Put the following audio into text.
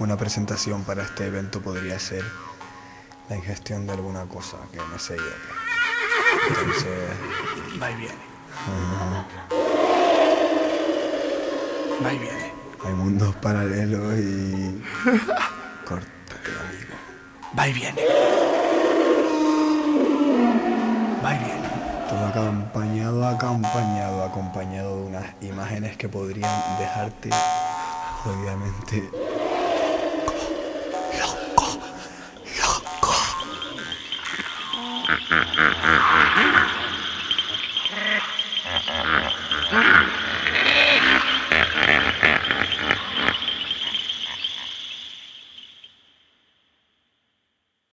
una presentación para este evento podría ser la ingestión de alguna cosa que me sé yo. Entonces... va y viene. Va y viene. Hay mundos paralelos y... córtate, amigo. Va y viene. Va y viene. Todo acompañado de unas imágenes que podrían dejarte jodidamente...